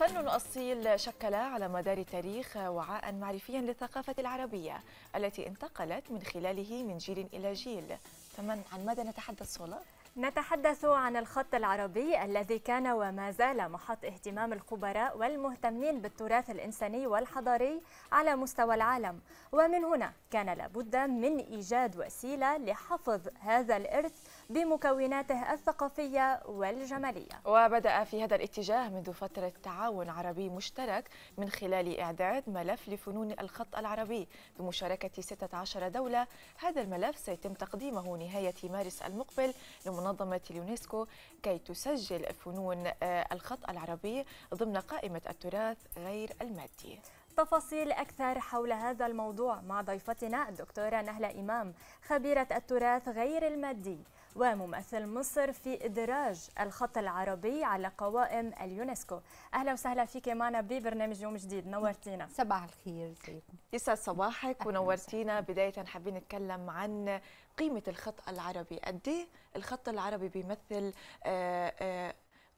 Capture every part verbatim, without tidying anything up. فن أصيل شكل على مدار التاريخ وعاء معرفيا للثقافة العربية التي انتقلت من خلاله من جيل إلى جيل. فمن عن ماذا نتحدث صلاح؟ نتحدث عن الخط العربي الذي كان وما زال محط اهتمام الخبراء والمهتمين بالتراث الإنساني والحضاري على مستوى العالم، ومن هنا كان لابد من إيجاد وسيلة لحفظ هذا الإرث بمكوناته الثقافية والجمالية. وبدأ في هذا الاتجاه منذ فترة تعاون عربي مشترك من خلال إعداد ملف لفنون الخط العربي بمشاركة ستة عشر دولة. هذا الملف سيتم تقديمه نهاية مارس المقبل لمنظمة اليونسكو كي تسجل فنون الخط العربي ضمن قائمة التراث غير المادي. تفاصيل أكثر حول هذا الموضوع مع ضيفتنا الدكتورة نهلة إمام، خبيرة التراث غير المادي وممثل مصر في إدراج الخط العربي على قوائم اليونسكو. أهلا وسهلا فيك معنا ببرنامج يوم جديد، نورتينا. صباح الخير. ازيكم؟ يسعد صباحك ونورتينا. بداية حابين نتكلم عن قيمة الخط العربي، قد ايه الخط العربي بيمثل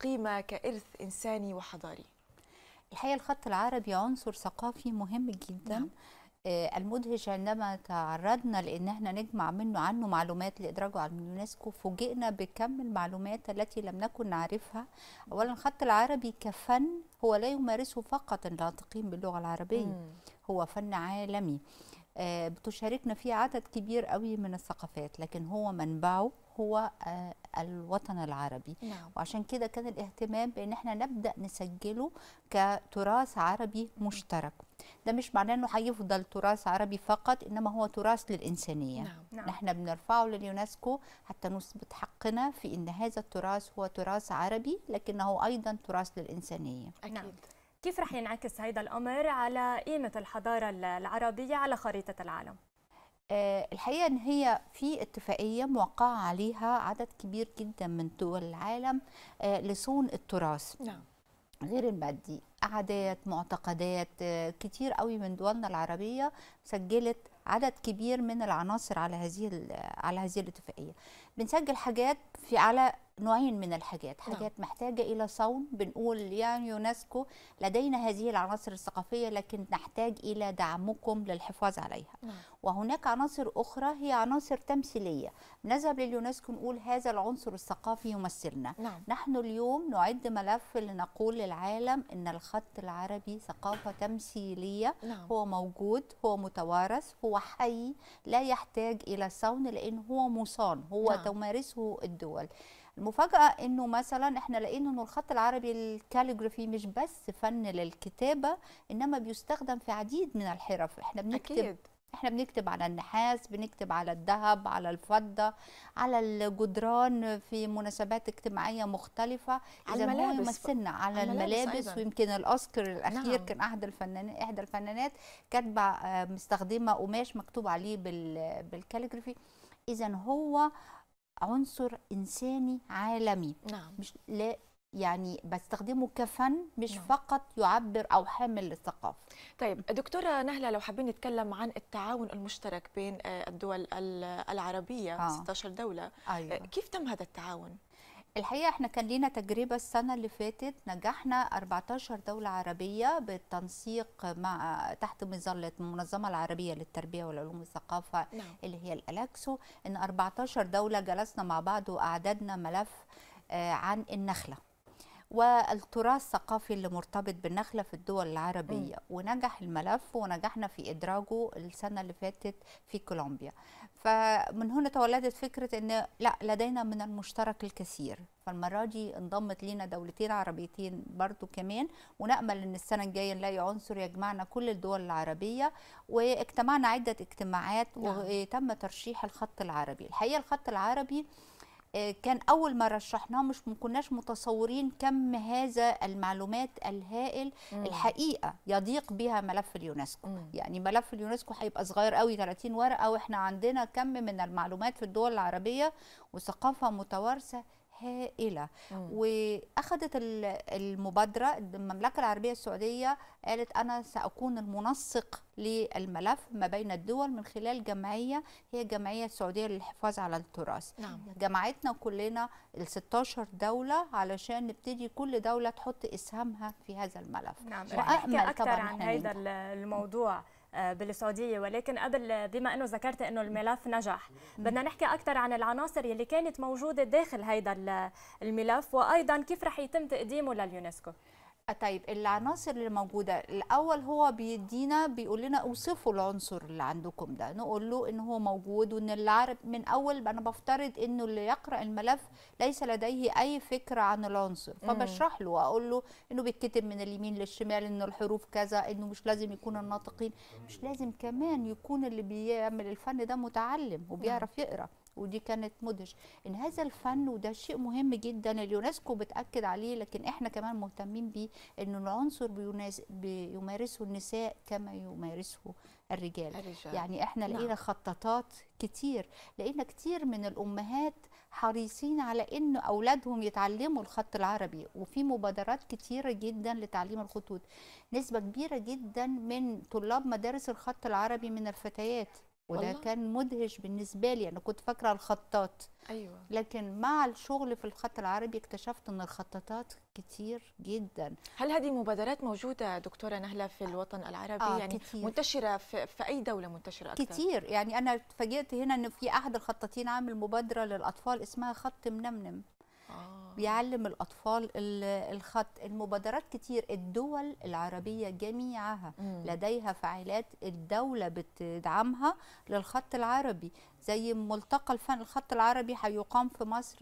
قيمة كإرث إنساني وحضاري؟ الحقيقة الخط العربي عنصر ثقافي مهم جدا. نعم. المدهش عندما تعرضنا لان احنا نجمع منه عنه معلومات لادراجه على اليونسكو، فوجئنا بكم المعلومات التي لم نكن نعرفها. اولا الخط العربي كفن هو لا يمارسه فقط الناطقين باللغه العربيه، مم. هو فن عالمي آه بتشاركنا فيه عدد كبير قوي من الثقافات، لكن هو منبعه هو آه الوطن العربي. نعم. وعشان كده كان الاهتمام بان احنا نبدا نسجله كتراث عربي مشترك. ده مش معناه انه هيفضل تراث عربي فقط، انما هو تراث للانسانيه. نعم. نعم. احنا بنرفعه لليونسكو حتى نثبت حقنا في ان هذا التراث هو تراث عربي لكنه ايضا تراث للانسانيه. اكيد. نعم. كيف رح ينعكس هذا الامر على قيمه الحضاره العربيه على خريطه العالم؟ الحقيقه ان هي في اتفاقيه موقعه عليها عدد كبير جدا من دول العالم لصون التراث. نعم. غير المادي، عادات، معتقدات، كتير قوي من دولنا العربيه سجلت عدد كبير من العناصر على هذه على هذه الاتفاقيه. بنسجل حاجات في على نوعين من الحاجات، حاجات محتاجه الى صون بنقول يا يونسكو لدينا هذه العناصر الثقافيه لكن نحتاج الى دعمكم للحفاظ عليها. لا. وهناك عناصر اخرى هي عناصر تمثيليه، نذهب لليونسكو نقول هذا العنصر الثقافي يمثلنا. لا. نحن اليوم نعد ملف لنقول للعالم ان الخط العربي ثقافه تمثيليه. لا. هو موجود، هو متوارث، هو حي، لا يحتاج الى صون لان هو مصان، هو لا. تمارسه الدول. المفاجأة انه مثلا احنا لقينا انه الخط العربي الكاليغرافي مش بس فن للكتابة، انما بيستخدم في عديد من الحرف. احنا بنكتب أكيد. احنا بنكتب على النحاس، بنكتب على الذهب، على الفضة، على الجدران في مناسبات اجتماعية مختلفة، على الملابس، يمثلنا على, على الملابس أيضاً. ويمكن الأوسكار الأخير. نعم. كان أحد الفنانات إحدى الفنانات كاتبة مستخدمة قماش مكتوب عليه بالكاليغرافي. إذا هو عنصر إنساني عالمي. نعم. مش لا يعني بستخدمه كفن مش نعم. فقط يعبر أو حامل الثقافة. طيب دكتورة نهلة، لو حابين نتكلم عن التعاون المشترك بين الدول العربية، آه. ستة عشر دولة. أيوة. كيف تم هذا التعاون؟ الحقيقة احنا كان لينا تجربة السنة اللي فاتت، نجحنا أربعة عشر دولة عربية بالتنسيق مع تحت مظلة المنظمة العربية للتربية والعلوم والثقافة. نعم. اللي هي الألكسو، ان أربعة عشر دولة جلسنا مع بعض وأعددنا ملف عن النخلة والتراث الثقافي اللي مرتبط بالنخلة في الدول العربية. م. ونجح الملف ونجحنا في إدراجه السنة اللي فاتت في كولومبيا. فمن هنا تولدت فكرة أن لا لدينا من المشترك الكثير، فالمرة دي انضمت لنا دولتين عربيتين برضو كمان، ونأمل أن السنة الجاية نلاقي عنصر يجمعنا كل الدول العربية. واجتمعنا عدة اجتماعات وتم ترشيح الخط العربي. الحقيقة الخط العربي كان أول ما رشحناه مش مكناش متصورين كم هذا المعلومات الهائل. مم. الحقيقة يضيق بها ملف اليونسكو. مم. يعني ملف اليونسكو هيبقى صغير قوي ثلاثين ورقة، وإحنا عندنا كم من المعلومات في الدول العربية وثقافة متوارثة هائلة. مم. وأخذت المبادرة المملكة العربية السعودية، قالت أنا سأكون المنسق للملف ما بين الدول من خلال جمعية هي الجمعية السعودية للحفاظ على التراث. نعم. جمعتنا كلنا ال ستاشر دولة علشان نبتدي كل دولة تحط إسهامها في هذا الملف. نعم. وأمل أكثر عن هذا الموضوع بالسعودية، ولكن قبل بما أنه ذكرت أنه الملف نجح، بدنا نحكي أكثر عن العناصر يلي كانت موجودة داخل هذا الملف وأيضا كيف رح يتم تقديمه لليونسكو. طيب العناصر اللي موجوده، الاول هو بيدينا بيقول لنا اوصفوا العنصر اللي عندكم ده، نقول له ان هو موجود وان العرب من اول انا بفترض انه اللي يقرا الملف ليس لديه اي فكره عن العنصر، فبشرح له واقول له انه بيتكتب من اليمين للشمال، انه الحروف كذا، انه مش لازم يكون الناطقين، مش لازم كمان يكون اللي بيعمل الفن ده متعلم وبيعرف يقرا. ودي كانت مدهش ان هذا الفن، وده شيء مهم جدا اليونسكو بتاكد عليه، لكن احنا كمان مهتمين بيه، انه العنصر بيمارسه النساء كما يمارسه الرجال. الرجال. يعني احنا لقينا نعم. خططات كتير، لقينا كتير من الامهات حريصين على ان اولادهم يتعلموا الخط العربي، وفي مبادرات كتيره جدا لتعليم الخطوط. نسبه كبيره جدا من طلاب مدارس الخط العربي من الفتيات، وده والله. كان مدهش بالنسبه لي، انا كنت فاكره الخطاط، ايوه، لكن مع الشغل في الخط العربي اكتشفت ان الخطاطات كتير جدا. هل هذه مبادرات موجوده دكتوره نهله في الوطن العربي؟ آه يعني كتير. منتشره في, في اي دوله منتشره اكثر؟ كتير، يعني انا اتفاجئت هنا ان في احد الخطاطين عامل مبادره للاطفال اسمها خط منمنم. آه. بيعلم الأطفال الخط. المبادرات كتير، الدول العربية جميعها مم. لديها فعاليات الدولة بتدعمها للخط العربي، زي ملتقى الفن الخط العربي هيقام في مصر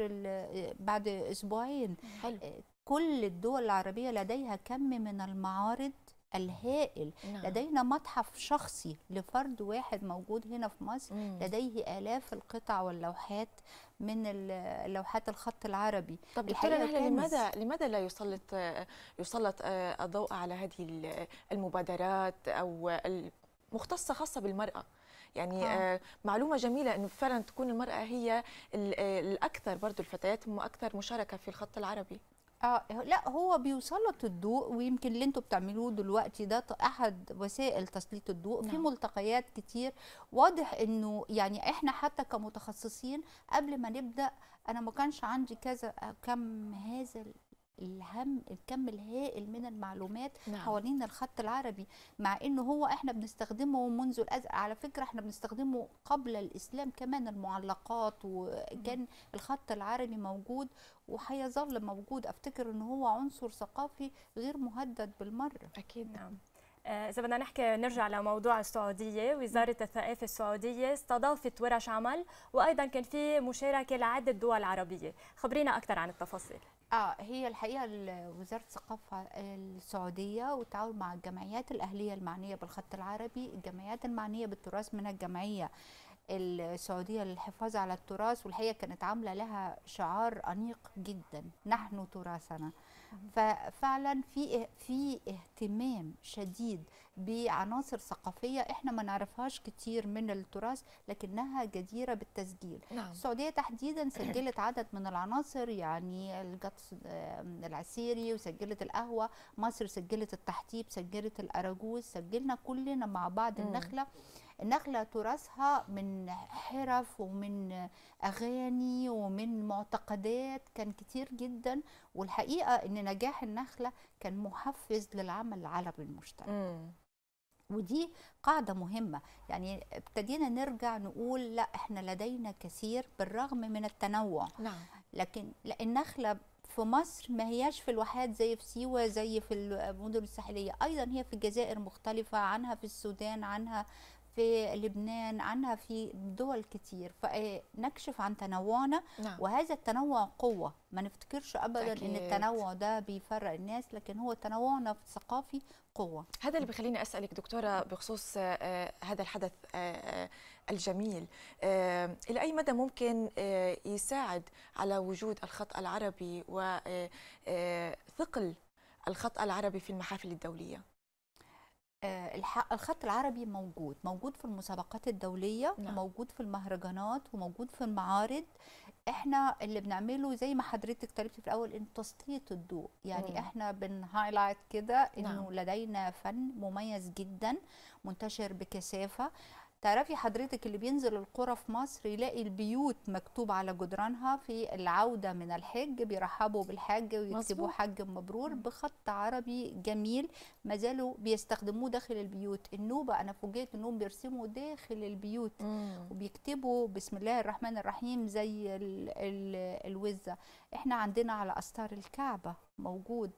بعد أسبوعين. حلو. كل الدول العربية لديها كم من المعارض الهائل. نعم. لدينا متحف شخصي لفرد واحد موجود هنا في مصر، مم. لديه آلاف القطع واللوحات من اللوحات الخط العربي. طب الحقيقة لماذا لماذا لا يسلط يسلط الضوء على هذه المبادرات او المختصة خاصة بالمرأة؟ يعني آه. معلومة جميلة انه فعلا تكون المرأة هي الاكثر، برضو الفتيات هم اكثر مشاركة في الخط العربي. آه لا، هو بيسلط الضوء، ويمكن اللي انتوا بتعملوه دلوقتي ده احد وسائل تسليط الضوء. نعم. في ملتقيات كتير، واضح انه يعني احنا حتى كمتخصصين قبل ما نبدا انا ما كانش عندي كذا كم هذا الهم الكم الهائل من المعلومات. نعم. حوالين الخط العربي، مع انه هو احنا بنستخدمه منذ الازل، على فكره احنا بنستخدمه قبل الاسلام كمان، المعلقات، وكان الخط العربي موجود وهيظل موجود. افتكر ان هو عنصر ثقافي غير مهدد بالمره. اكيد. نعم. إذا بدنا نحكي نرجع لموضوع السعودية، وزارة الثقافة السعودية استضافت ورش عمل وأيضا كان في مشاركة لعدة دول عربية، خبرينا أكثر عن التفاصيل. آه هي الحقيقة وزارة الثقافة السعودية والتعاون مع الجمعيات الأهلية المعنية بالخط العربي، الجمعيات المعنية بالتراث من الجمعية السعودية للحفاظ على التراث، والحقيقة كانت عاملة لها شعار أنيق جدا، نحن تراثنا. ففعلا في في اهتمام شديد بعناصر ثقافية احنا ما نعرفهاش كتير من التراث، لكنها جديرة بالتسجيل. نعم. السعودية تحديدا سجلت عدد من العناصر، يعني الجطس العسيري، وسجلت القهوة، مصر سجلت التحطيب، سجلت الأرجوز، سجلنا كلنا مع بعض. النخلة النخلة تراثها من حرف ومن أغاني ومن معتقدات، كان كتير جدا، والحقيقة إن نجاح النخلة كان محفز للعمل العربي المشترك. ودي قاعدة مهمة، يعني ابتدينا نرجع نقول لا احنا لدينا كثير بالرغم من التنوع. نعم. لكن النخلة في مصر ما هياش في الواحات زي في سيوة، زي في المدن الساحلية، أيضا هي في الجزائر مختلفة عنها، في السودان عنها، في لبنان عنها، في دول كتير، فنكشف عن تنوعنا. نعم. وهذا التنوع قوة، ما نفتكرش أبدا أكيد. إن التنوع ده بيفرق الناس، لكن هو تنوعنا في الثقافي قوة. هذا اللي بيخليني أسألك دكتورة بخصوص هذا الحدث الجميل، إلى أي مدى ممكن يساعد على وجود الخط العربي وثقل الخط العربي في المحافل الدولية؟ الخط العربي موجود موجود في المسابقات الدولية نعم. وموجود في المهرجانات وموجود في المعارض. احنا اللي بنعمله زي ما حضرتك طلبتي في الأول ان تسليط الضوء، يعني مم. احنا بنهايلايت كده انه نعم. لدينا فن مميز جدا منتشر بكثافة. تعرفي حضرتك اللي بينزل القرى في مصر يلاقي البيوت مكتوب على جدرانها في العودة من الحج بيرحبوا بالحج ويكتبوا حج مبرور بخط عربي جميل، ما زالوا بيستخدموه داخل البيوت. النوبة أنا فوجئت أنهم بيرسموا داخل البيوت مم. وبيكتبوا بسم الله الرحمن الرحيم زي ال ال الوزة. احنا عندنا على أستار الكعبة موجود،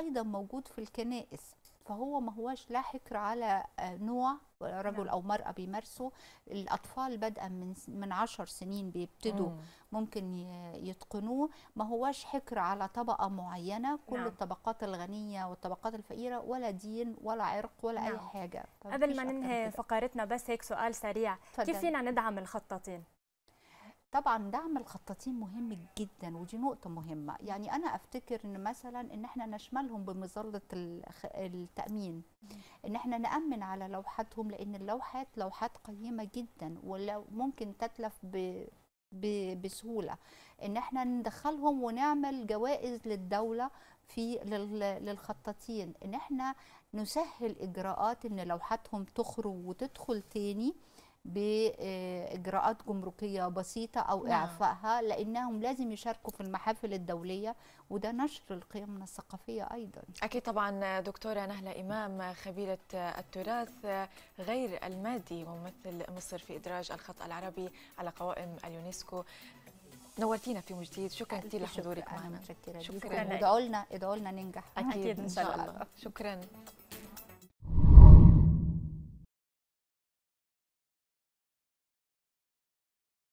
أيضا موجود في الكنائس. فهو ما هواش لا حكر على نوع رجل نعم. أو مرأة بيمارسوا. الأطفال بدءا من من عشر سنين بيبتدوا مم. ممكن يتقنوه. ما هواش حكر على طبقة معينة، كل نعم. الطبقات الغنية والطبقات الفقيرة، ولا دين ولا عرق ولا نعم. أي حاجة. قبل ما ننهي فقرتنا بس هيك سؤال سريع، فدل. كيف فينا ندعم الخطاطين؟ طبعا دعم الخطاطين مهم جدا، ودي نقطة مهمة. يعني أنا أفتكر إن مثلا إن إحنا نشملهم بمظلة التأمين، إن إحنا نأمن على لوحاتهم، لأن اللوحات لوحات قيمة جدا ولو ممكن تتلف ب بسهولة. إن إحنا ندخلهم ونعمل جوائز للدولة في للخطاطين، إن إحنا نسهل إجراءات إن لوحاتهم تخرج وتدخل تاني بإجراءات جمركية بسيطة أو نعم. إعفائها، لأنهم لازم يشاركوا في المحافل الدولية، وده نشر القيم الثقافية أيضا. أكيد طبعا. دكتورة نهلة إمام، خبيرة التراث غير المادي وممثل مصر في إدراج الخط العربي على قوائم اليونسكو، نورتينا في جديد. شكرا كثير لحضورك معنا. شكرا. ادعوا لنا ادعوا لنا ننجح. أكيد إن شاء الله. شكرا.